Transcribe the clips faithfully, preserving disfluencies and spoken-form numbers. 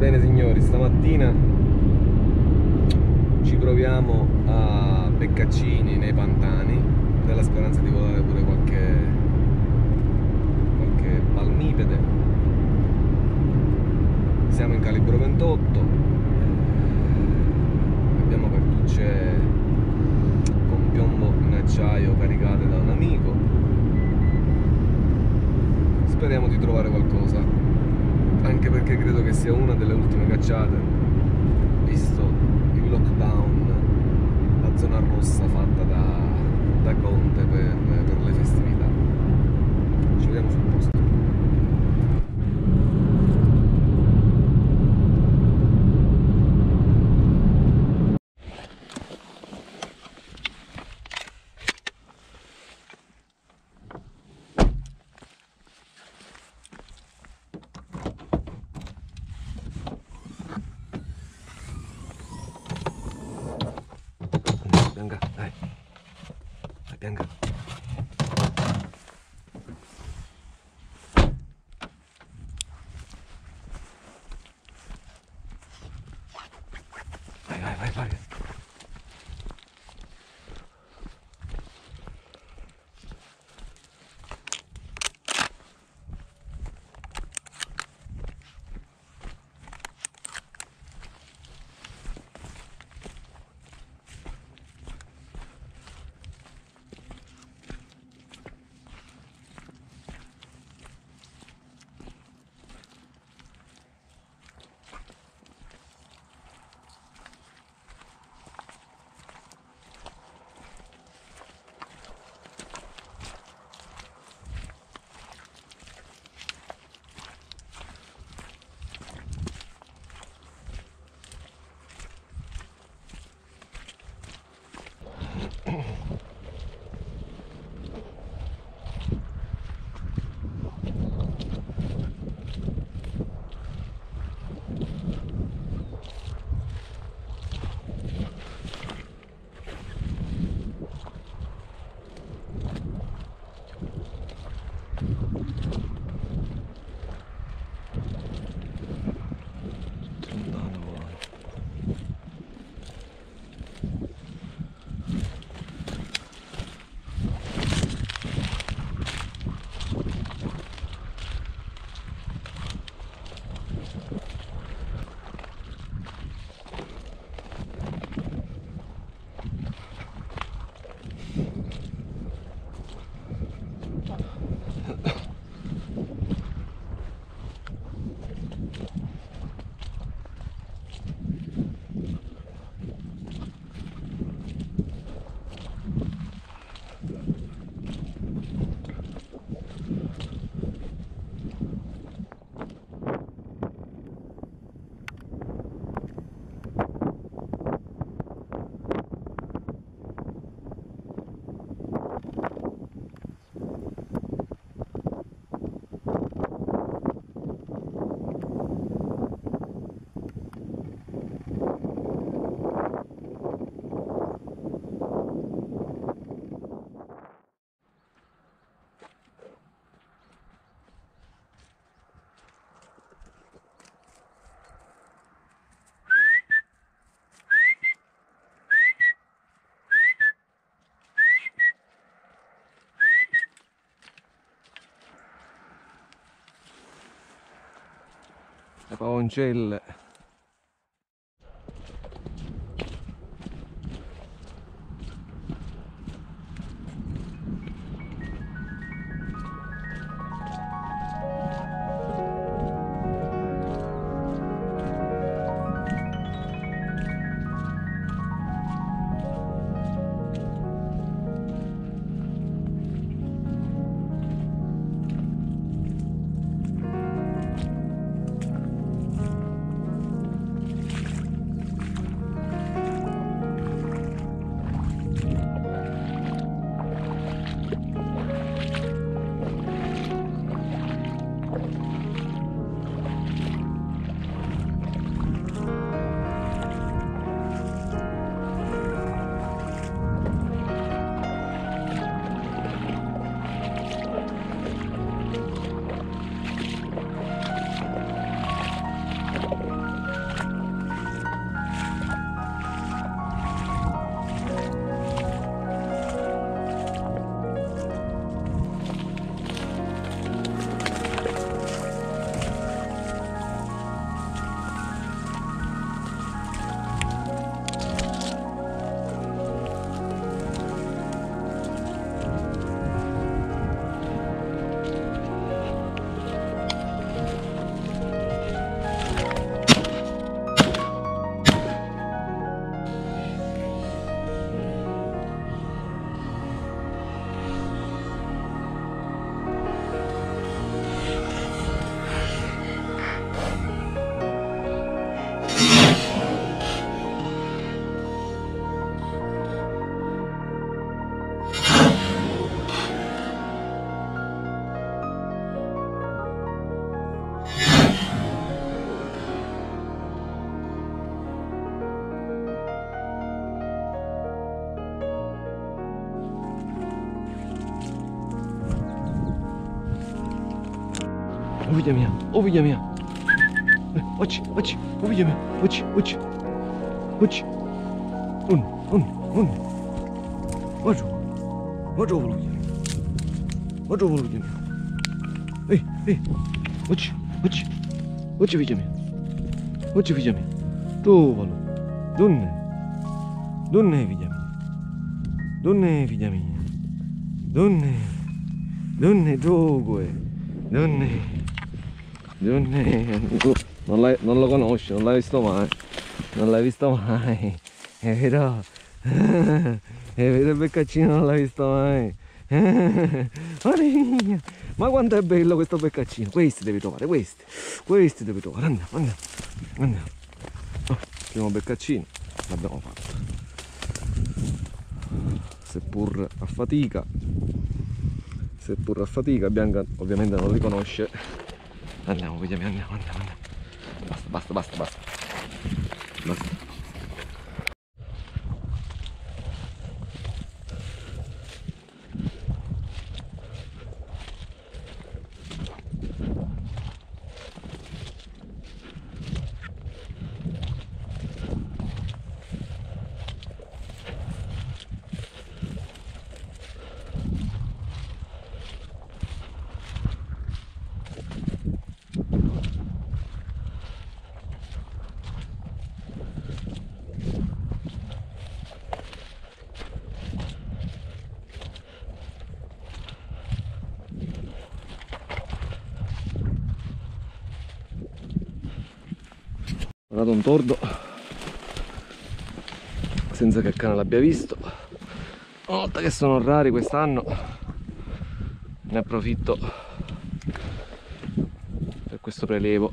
Bene signori, stamattina ci proviamo a Beccaccini nei pantani, nella speranza di volare pure qualche, qualche palmipede. Siamo in calibro ventotto, abbiamo cartucce con piombo in acciaio caricate da un amico. Speriamo di trovare qualcosa, anche perché credo che sia una delle ultime cacciate, visto il lockdown, la zona rossa fatta da, da Conte per, per le festività. Ci vediamo sul posto. Bianca, dai, dai Bianca. Vai, vai, vai, vai. Le pavoncelle. Uvidíme, uvidíme. Pojď, pojď, uvidíme, pojď, pojď, pojď. Un, un, un. Pojď, pojď uvidíme. Pojď uvidíme. Hej, hej, pojď, pojď, pojď uvidíme, pojď uvidíme. Tu valu, dunne, dunne uvidíme, dunne uvidíme, dunne, dunne dlouhé. Donne, donne, non, non lo conosci, non l'hai visto mai, non l'hai visto mai, è vero, è vero il Beccaccini non l'hai visto mai, ma quanto è bello questo Beccaccini, questi devi trovare, questi, questi devi trovare, andiamo, andiamo, andiamo, oh, primo Beccaccini, l'abbiamo fatto, seppur a fatica. Seppur a fatica, Bianca ovviamente non riconosce. Andiamo, vediamo, andiamo, andiamo, andiamo. Basta, basta, basta, basta. Basta. Guardato un tordo senza che il cane l'abbia visto. Una volta che sono rari quest'anno ne approfitto per questo prelevo.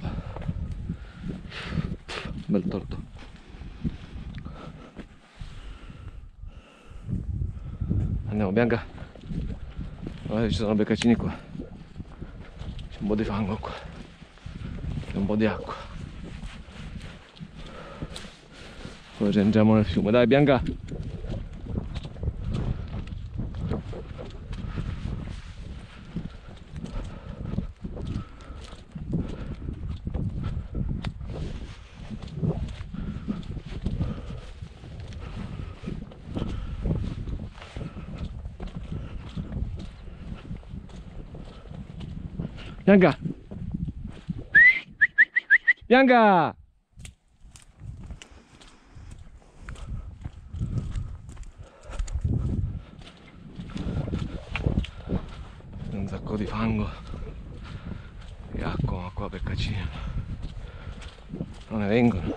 Bel tordo. Andiamo Bianca. Guarda, ci sono beccaccini qua. C'è un po' di fango qua. C'è un po' di acqua. Poi entriamo nel fiume, dai Bianca! Bianca! Bianca! Di fango e acqua, ma qua Beccaccini non ne vengono.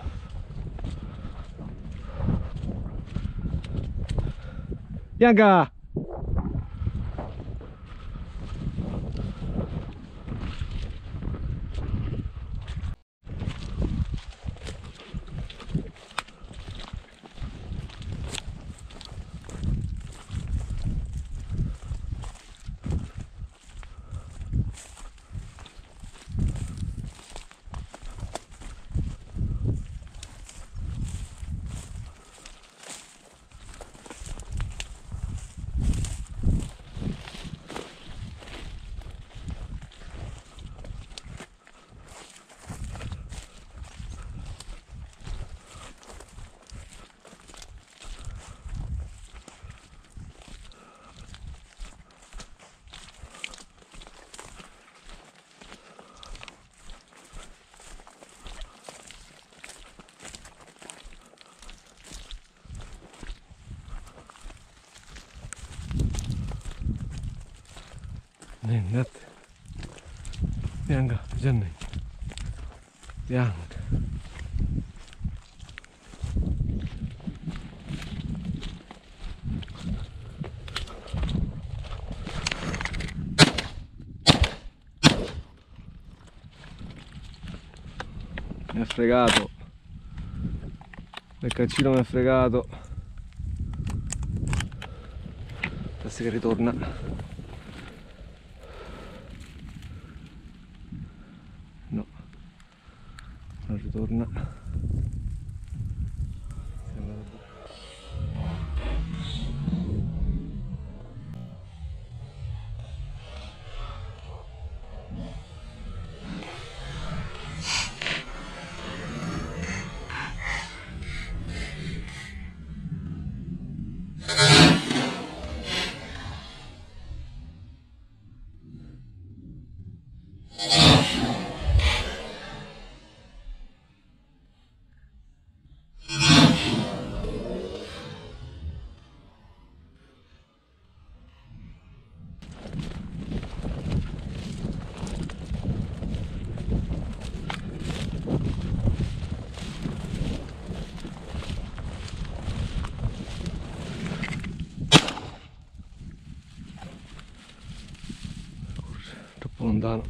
Bianca! Нет, Bianca, Bianca, Bianca. Mi ha fregato, Beccaccino mi ha fregato. Adesso che ritorna. Torna. troppo lontano.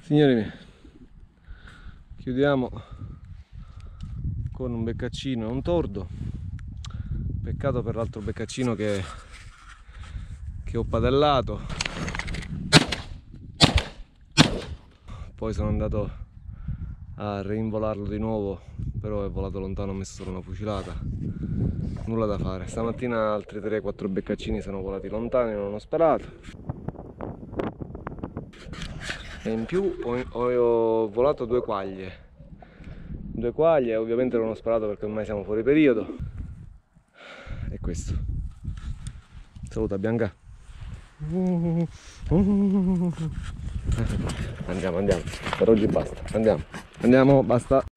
Signori miei, chiudiamo con un beccaccino e un tordo. Peccato per l'altro beccaccino che, che ho padallato, poi sono andato a reinvolarlo di nuovo, però è volato lontano, ho messo solo una fucilata, nulla da fare. Stamattina altri tre quattro beccaccini sono volati lontani, non ho sperato. E in più ho, ho volato due quaglie, due quaglie ovviamente non ho sparato perché ormai siamo fuori periodo. E questo. Saluta Bianca. Andiamo, andiamo, per oggi basta, andiamo, andiamo, basta.